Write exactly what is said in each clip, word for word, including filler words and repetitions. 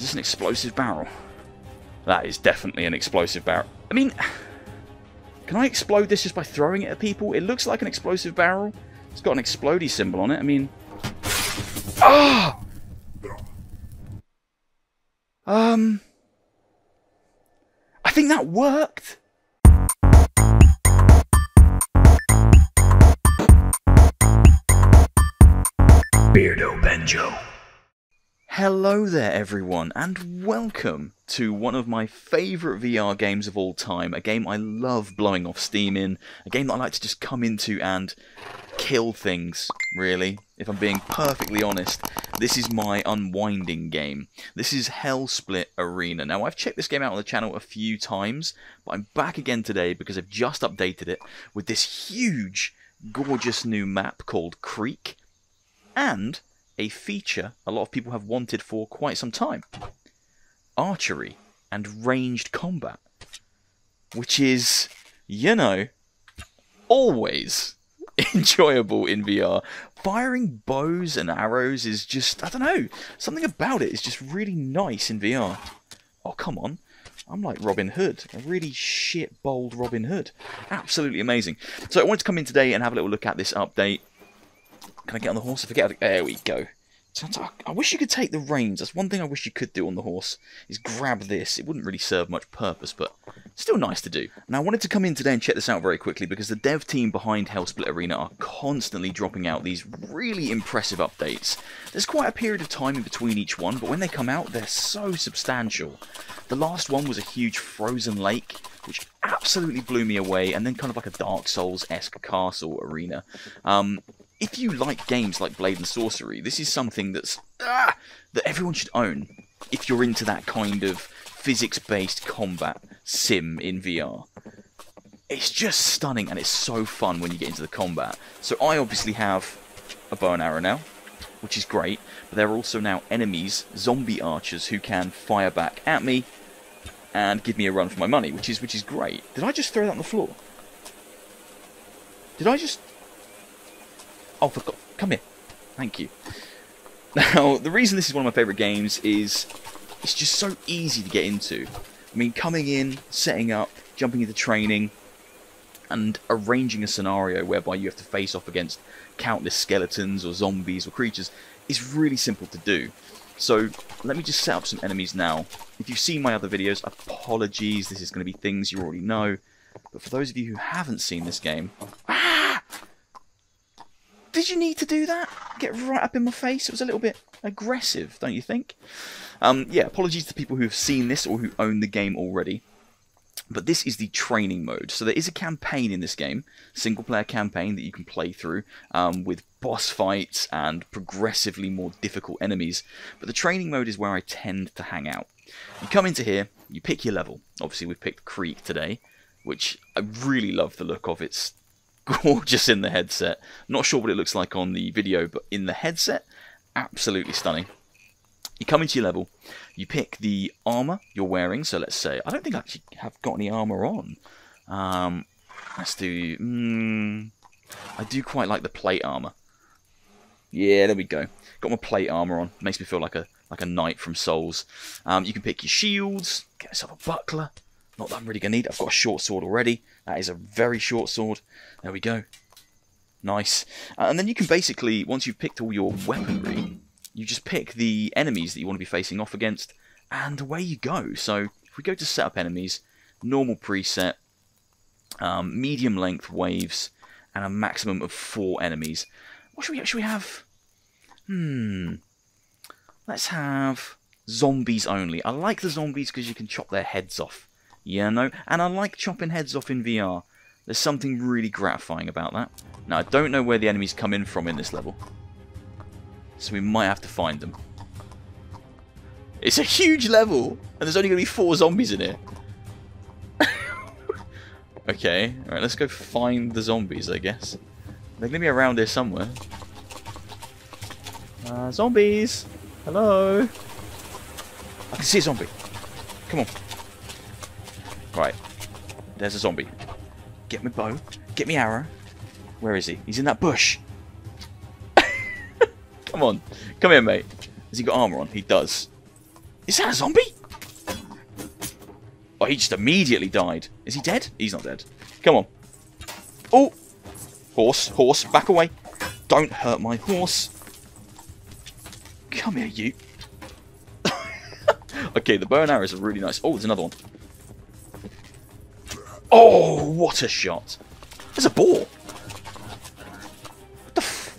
Is this an explosive barrel? That is definitely an explosive barrel. I mean, can I explode this just by throwing it at people? It looks like an explosive barrel. It's got an explodey symbol on it. I mean... Ah! Um... I think that worked! Beardo Benjo. Hello there everyone, and welcome to one of my favourite V R games of all time, a game I love blowing off steam in, a game that I like to just come into and kill things, really. If I'm being perfectly honest, this is my unwinding game. This is Hellsplit Arena. Now, I've checked this game out on the channel a few times, but I'm back again today because I've just updated it with this huge, gorgeous new map called Creek, and a feature a lot of people have wanted for quite some time. Archery and ranged combat. Which is, you know, always enjoyable in V R. Firing bows and arrows is just, I don't know, something about it is just really nice in V R. Oh, come on. I'm like Robin Hood, a really shit bold Robin Hood. Absolutely amazing. So I wanted to come in today and have a little look at this update. Can I get on the horse? I forget. There we go. I wish you could take the reins. That's one thing I wish you could do on the horse, is grab this. It wouldn't really serve much purpose, but still nice to do. And I wanted to come in today and check this out very quickly because the dev team behind Hellsplit Arena are constantly dropping out these really impressive updates. There's quite a period of time in between each one, but when they come out, they're so substantial. The last one was a huge frozen lake, which absolutely blew me away, and then kind of like a Dark Souls-esque castle arena. Um... If you like games like Blade and Sorcery, this is something that's ah, that everyone should own if you're into that kind of physics-based combat sim in V R. It's just stunning and it's so fun when you get into the combat. So I obviously have a bow and arrow now, which is great, but there are also now enemies, zombie archers, who can fire back at me and give me a run for my money, which is which is great. Did I just throw that on the floor? Did I just... Oh, for God. Come here. Thank you. Now, the reason this is one of my favourite games is it's just so easy to get into. I mean, coming in, setting up, jumping into training, and arranging a scenario whereby you have to face off against countless skeletons or zombies or creatures is really simple to do. So, let me just set up some enemies now. If you've seen my other videos, apologies. This is going to be things you already know. But for those of you who haven't seen this game... Did you need to do that? Get right up in my face? It was a little bit aggressive, don't you think? Um, yeah, apologies to people who have seen this or who own the game already. But this is the training mode. So there is a campaign in this game, single-player campaign that you can play through um, with boss fights and progressively more difficult enemies. But the training mode is where I tend to hang out. You come into here, you pick your level. Obviously, we've picked Creek today, which I really love the look of. It's gorgeous in the headset. Not sure what it looks like on the video, but in the headset, absolutely stunning. You come into your level, you pick the armor you're wearing. So let's say, I don't think I actually have got any armor on. Um, let's do... Mm, I do quite like the plate armor. Yeah, there we go. Got my plate armor on. Makes me feel like a like a knight from Souls. Um, you can pick your shields. Get yourself a buckler. Not that I'm really going to need. I've got a short sword already. That is a very short sword. There we go. Nice. Uh, and then you can basically, once you've picked all your weaponry, you just pick the enemies that you want to be facing off against, and away you go. So if we go to set up enemies, normal preset, um, medium length waves, and a maximum of four enemies. What should we, should we have? Hmm. Let's have zombies only. I like the zombies because you can chop their heads off. Yeah, no, and I like chopping heads off in V R. There's something really gratifying about that. Now, I don't know where the enemies come in from in this level, so we might have to find them. It's a huge level, and there's only going to be four zombies in here. Okay, alright, let's go find the zombies, I guess. They're going to be around here somewhere. Uh, zombies! Hello! I can see a zombie. Come on. Right, there's a zombie. Get me bow, get me arrow. Where is he? He's in that bush. Come on, come here, mate. Has he got armor on? He does. Is that a zombie? Oh, he just immediately died. Is he dead? He's not dead. Come on. Oh! Horse, horse, back away. Don't hurt my horse. Come here, you. Okay, the bow and arrows are really nice. Oh, there's another one. Oh, what a shot. There's a boar. What the f...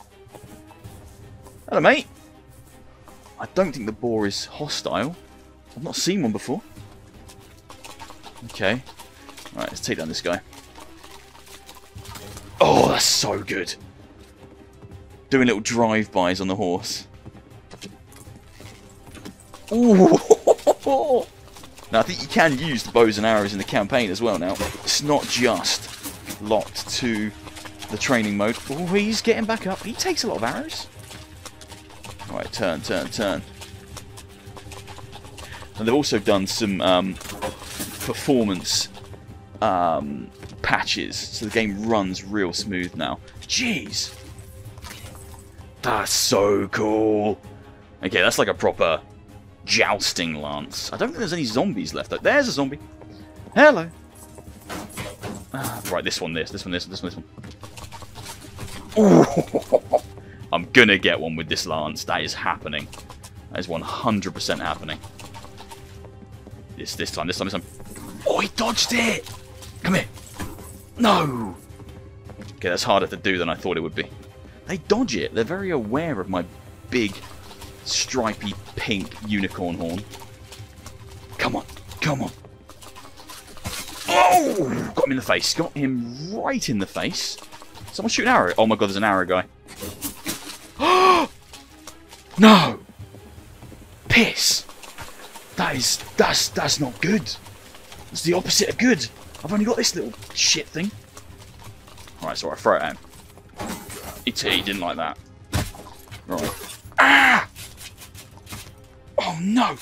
Hello, mate. I don't think the boar is hostile. I've not seen one before. Okay. Alright, let's take down this guy. Oh, that's so good. Doing little drive-bys on the horse. Ooh. Now, I think you can use the bows and arrows in the campaign as well now. It's not just locked to the training mode. Oh, he's getting back up. He takes a lot of arrows. Alright, turn, turn, turn. And they've also done some um, performance um, patches, so the game runs real smooth now. Jeez! That's so cool! Okay, that's like a proper jousting lance. I don't think there's any zombies left. There's a zombie. Hello. Ah, right, this one, this, this one, this, this one, this one. Ooh. I'm gonna get one with this lance. That is happening. That is one hundred percent happening. This, this time, this time, this time. Oh, he dodged it. Come here. No. Okay, that's harder to do than I thought it would be. They dodge it. They're very aware of my big, stripy pink unicorn horn. Come on, come on. Oh! Got him in the face. Got him right in the face. Someone shoot an arrow. Oh my god, there's an arrow guy. No! Piss! That is... That's, that's not good. It's the opposite of good. I've only got this little shit thing. Alright, so I throw it at him. He didn't like that. Right. Ah! Oh no!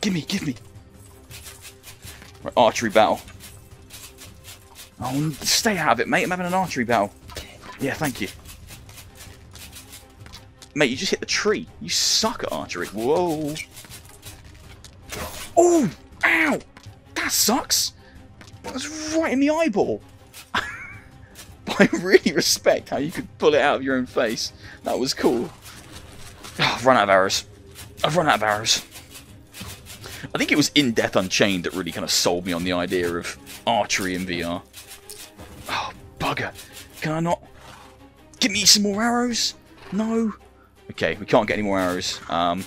Gimme, give me! Right, archery battle. Oh, stay out of it, mate. I'm having an archery battle. Yeah, thank you. Mate, you just hit the tree. You suck at archery. Whoa. Oh! Ow! That sucks! That was right in the eyeball. I really respect how you could pull it out of your own face. That was cool. Oh, I've run out of arrows. I've run out of arrows. I think it was In Death Unchained that really kind of sold me on the idea of archery in V R. Oh, bugger. Can I not... Give me some more arrows? No. Okay, we can't get any more arrows. Um,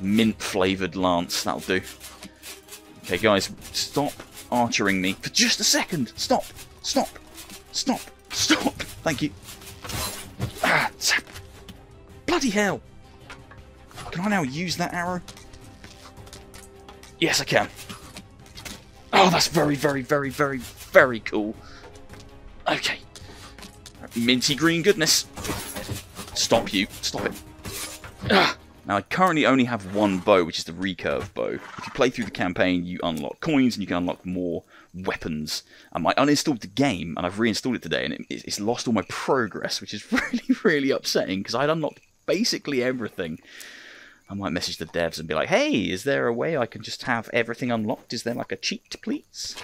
mint-flavoured lance, that'll do. Okay, guys, stop archering me for just a second. Stop, stop, stop, stop. Thank you. Ah, bloody hell. Can I now use that arrow? Yes, I can. Oh, that's very, very, very, very, very cool. Okay. Minty green goodness. Stop you. Stop it. Ugh. Now, I currently only have one bow, which is the recurve bow. If you play through the campaign, you unlock coins and you can unlock more weapons. Um, I uninstalled the game, and I've reinstalled it today, and it, it's lost all my progress, which is really, really upsetting, because I'd unlocked basically everything. I might message the devs and be like, hey, is there a way I can just have everything unlocked? Is there, like, a cheat, please?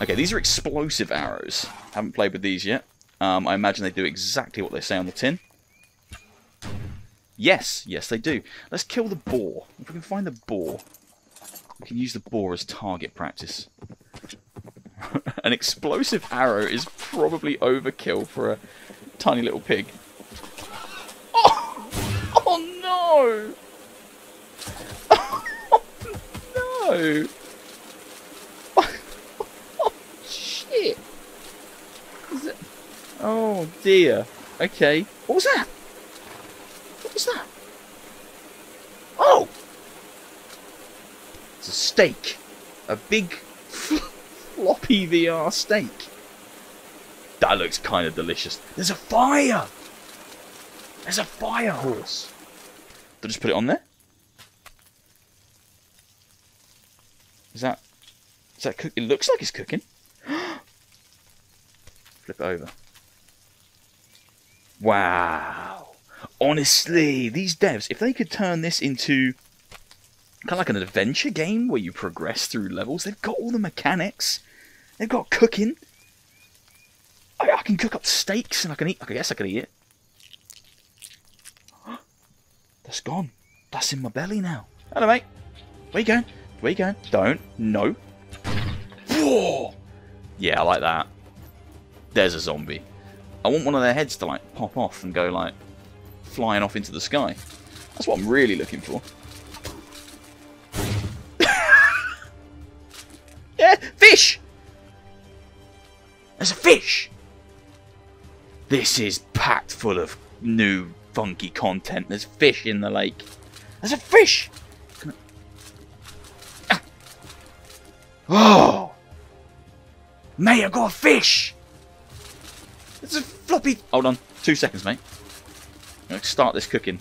Okay, these are explosive arrows. Haven't played with these yet. Um, I imagine they do exactly what they say on the tin. Yes, yes they do. Let's kill the boar. If we can find the boar, we can use the boar as target practice. An explosive arrow is probably overkill for a tiny little pig. Oh, oh no! Oh no! Oh shit! Is it... Oh dear. Okay. What was that? What was that? Oh! It's a steak. A big floppy V R steak. That looks kind of delicious. There's a fire! There's a fire horse. Did I just put it on there? Is that... Is that cook? It looks like it's cooking. Flip it over. Wow. Honestly, these devs, if they could turn this into kind of like an adventure game where you progress through levels. They've got all the mechanics. They've got cooking. I, I can cook up steaks and I can eat. I guess I can eat it. That's gone. That's in my belly now. Hello, mate. Where you going? Where you going? Don't. No. Whoa! Yeah, I like that. There's a zombie. I want one of their heads to, like, pop off and go, like, flying off into the sky. That's what I'm really looking for. Yeah, fish! There's a fish! This is packed full of new funky content. There's fish in the lake. There's a fish! Can I... ah. Oh! Mate, I got a fish! It's a floppy... Hold on. Two seconds, mate. I'm going to start this cooking.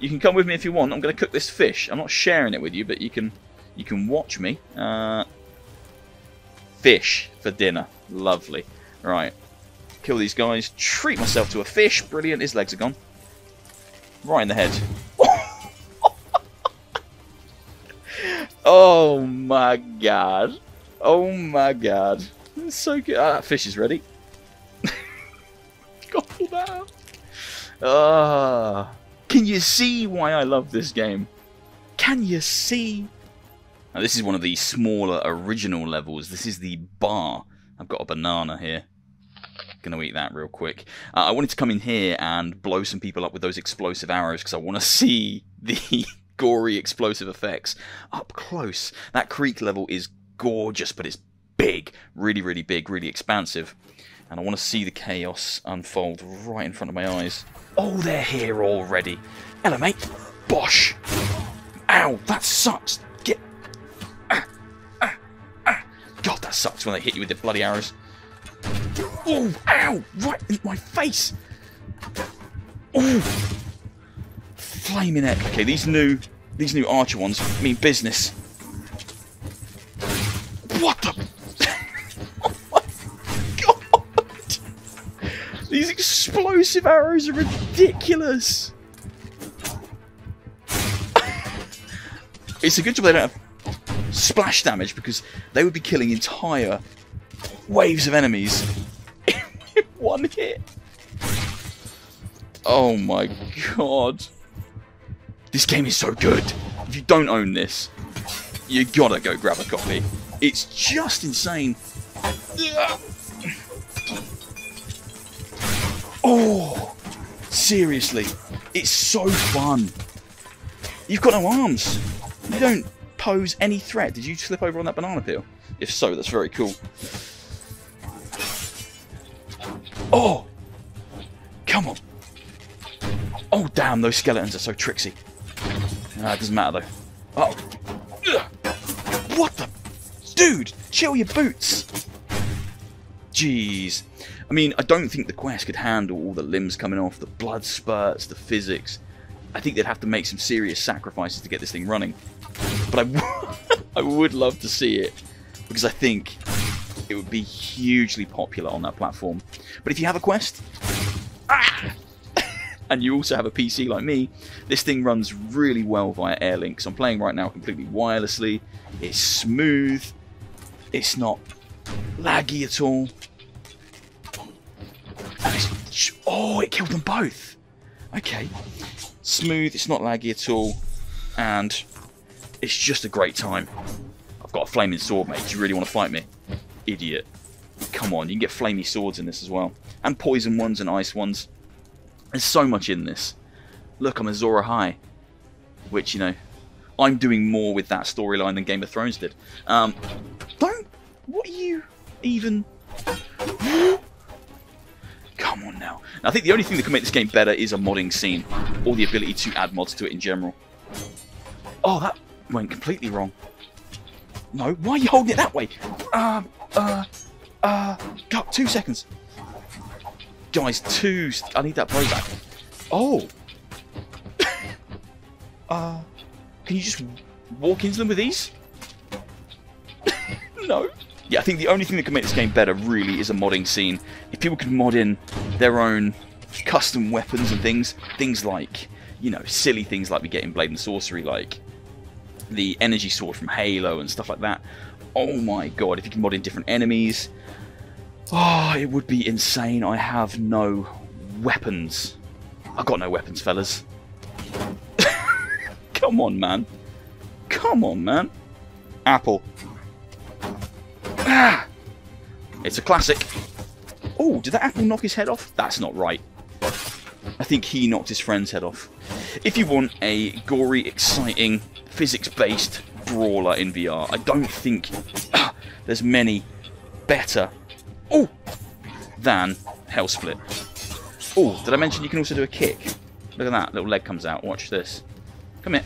You can come with me if you want. I'm going to cook this fish. I'm not sharing it with you, but you can you can watch me. Uh, fish for dinner. Lovely. Right. Kill these guys. Treat myself to a fish. Brilliant. His legs are gone. Right in the head. Oh, my God. Oh, my God. It's so good. Ah, that fish is ready. Gobble that up. Uh, can you see why I love this game? Can you see? Now, this is one of the smaller original levels. This is the bar. I've got a banana here. Gonna eat that real quick. Uh, I wanted to come in here and blow some people up with those explosive arrows because I want to see the gory explosive effects up close. That Creek level is gorgeous, but it's big. Really, really big. Really expansive. And I want to see the chaos unfold right in front of my eyes. Oh, they're here already. Hello, mate. Bosh. Ow, that sucks. Get. Ah, ah, ah. God, that sucks when they hit you with the bloody arrows. Oh, ow, right in my face. Oh, flaming heck. Okay, these new, these new archer ones mean business. What the? These explosive arrows are ridiculous! It's a good job they don't have splash damage because they would be killing entire waves of enemies in one hit. Oh my God. This game is so good. If you don't own this, you gotta go grab a copy. It's just insane. Ugh. Oh, seriously, it's so fun. You've got no arms. You don't pose any threat. Did you slip over on that banana peel? If so, that's very cool. Oh, come on. Oh, damn, those skeletons are so tricksy. Ah, it doesn't matter, though. Oh, what the? Dude, chill your boots. Jeez. I mean, I don't think the quest could handle all the limbs coming off, the blood spurts, the physics. I think they'd have to make some serious sacrifices to get this thing running. But I, w I would love to see it, because I think it would be hugely popular on that platform. But if you have a quest, ah, and you also have a P C like me, this thing runs really well via AirLink. So I'm playing right now completely wirelessly. It's smooth. It's not laggy at all. Oh, it killed them both. Okay. Smooth, it's not laggy at all. And it's just a great time. I've got a flaming sword, mate. Do you really want to fight me? Idiot. Come on, you can get flamey swords in this as well. And poison ones and ice ones. There's so much in this. Look, I'm a Zora High. Which, you know, I'm doing more with that storyline than Game of Thrones did. Um, don't... What are you even... Come on now. now. I think the only thing that can make this game better is a modding scene, or the ability to add mods to it in general. Oh, that went completely wrong. No, why are you holding it that way? Um, uh, uh, God, two seconds. Guys, two, I need that blade back. Oh. uh, can you just walk into them with these? No. Yeah, I think the only thing that can make this game better, really, is a modding scene. If people could mod in their own custom weapons and things, things like, you know, silly things like we get in Blade and Sorcery, like the energy sword from Halo and stuff like that. Oh my god, if you can mod in different enemies, oh, it would be insane. I have no weapons. I've got no weapons, fellas. Come on, man. Come on, man. Apple. Ah! It's a classic. Oh, did that apple knock his head off? That's not right. I think he knocked his friend's head off. If you want a gory, exciting, physics-based brawler in V R, I don't think uh, there's many better oh, than Hellsplit. Oh, did I mention you can also do a kick? Look at that, little leg comes out. Watch this. Come here.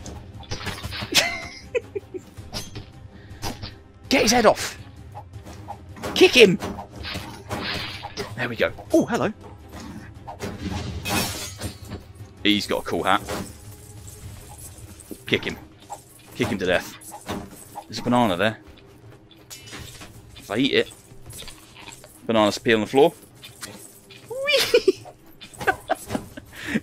Get his head off. Kick him. There we go. Oh, hello. He's got a cool hat. Kick him. Kick him to death. There's a banana there. If I eat it, banana's peel on the floor. Whee!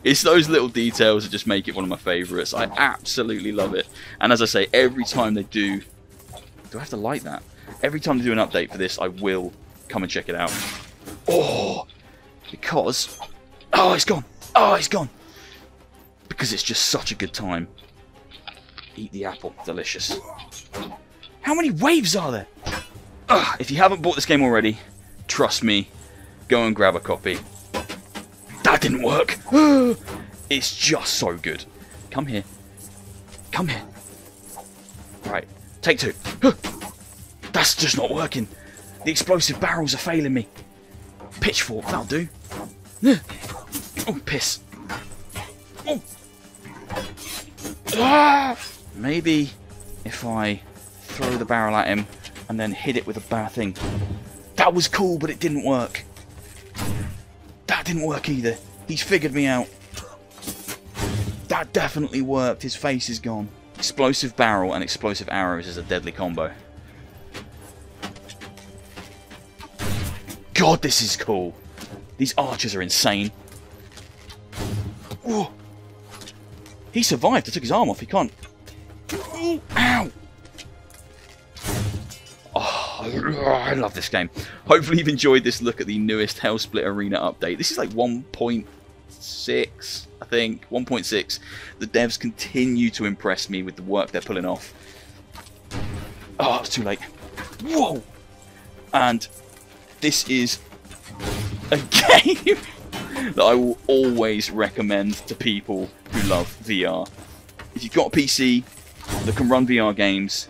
It's those little details that just make it one of my favourites. I absolutely love it. And as I say, every time they do... Do I have to like that? Every time they do an update for this, I will come and check it out. Oh! Because... Oh, it's gone! Oh, he's gone! Because it's just such a good time. Eat the apple. Delicious. How many waves are there? Ugh, if you haven't bought this game already, trust me, go and grab a copy. That didn't work! It's just so good. Come here. Come here. Right. Take two. That's just not working. The explosive barrels are failing me. Pitchfork. That'll do. Oh, piss. Oh. Ah! Maybe if I throw the barrel at him and then hit it with a bar thing. That was cool, but it didn't work. That didn't work either. He's figured me out. That definitely worked. His face is gone. Explosive barrel and explosive arrows is a deadly combo. God, this is cool. These archers are insane. Ooh. He survived. I took his arm off. He can't... Ooh. Ow! Oh, I love this game. Hopefully you've enjoyed this look at the newest Hellsplit Arena update. This is like one point six, I think. one point six. The devs continue to impress me with the work they're pulling off. Oh, it's too late. Whoa! And this is a game... that I will always recommend to people who love V R. If you've got a P C that can run V R games,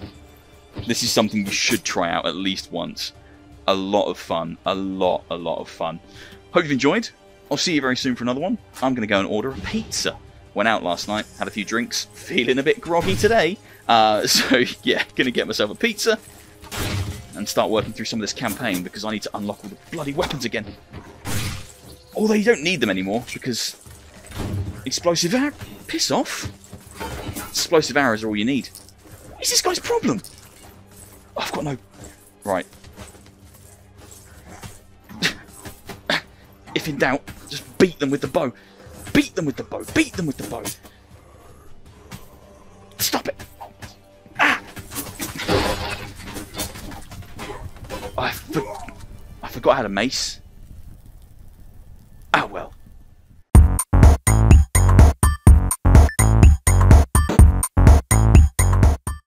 this is something you should try out at least once. A lot of fun. A lot, a lot of fun. Hope you've enjoyed. I'll see you very soon for another one. I'm going to go and order a pizza. Went out last night, had a few drinks, feeling a bit groggy today. Uh, so, yeah, going to get myself a pizza and start working through some of this campaign because I need to unlock all the bloody weapons again. Although you don't need them anymore, because explosive arrows... Piss off. Explosive arrows are all you need. What is this guy's problem? I've got no... Right. If in doubt, just beat them with the bow. Beat them with the bow. Beat them with the bow. Stop it. Ah! I, for... I forgot I had a mace.